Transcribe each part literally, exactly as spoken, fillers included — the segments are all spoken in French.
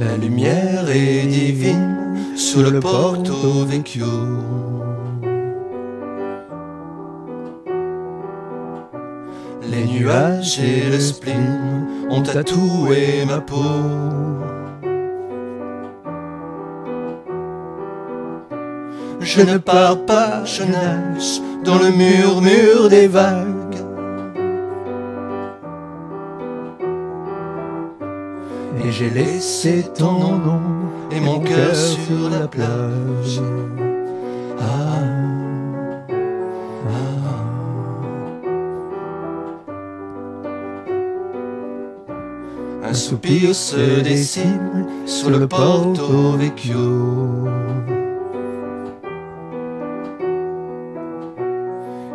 La lumière est divine sous le Porto Vecchio. Les nuages et le spleen ont tatoué ma peau. Je ne pars pas, je nage dans le murmure des vagues. Et j'ai laissé ton nom et mon cœur sur la plage. Ah, ah. Un soupir se dessine sur le Porto Vecchio.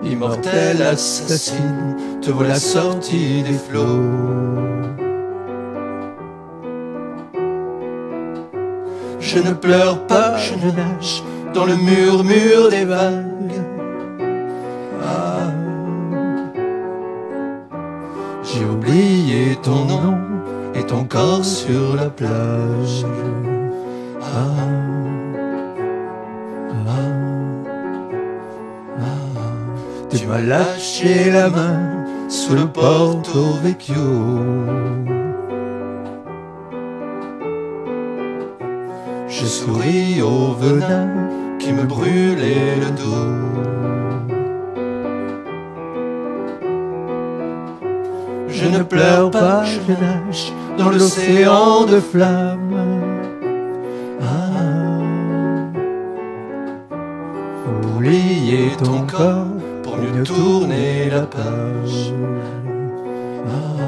Immortel assassine, te voilà sorti des flots. Je ne pleure pas, je ne nage dans le murmure des vagues. Ah. J'ai oublié ton nom et ton corps sur la plage. Ah. Ah. Ah. Tu m'as lâché la main sous le Porto Vecchio. Je souris au venin qui me brûlait le dos. Je ne pleure pas, je nage dans l'océan de flammes. Ah, oublier ton corps pour mieux tourner la page. Ah.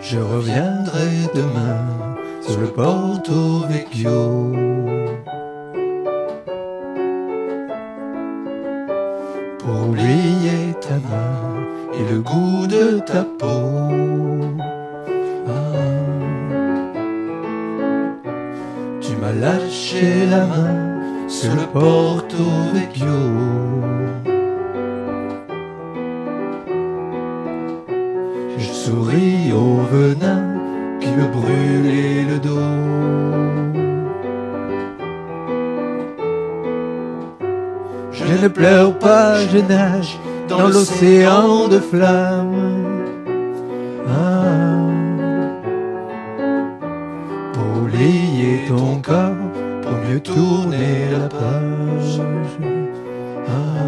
Je reviendrai demain sur le Porto Vecchio. Pour oublier ta main et le goût de ta peau. Ah. Tu m'as lâché la main sur le Porto Vecchio. Je souris au venin qui me brûlait le dos. Je ne pleure pas, je nage dans l'océan de flammes. Ah, pour oublier ton corps, pour mieux tourner la page. Ah.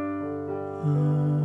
Ah.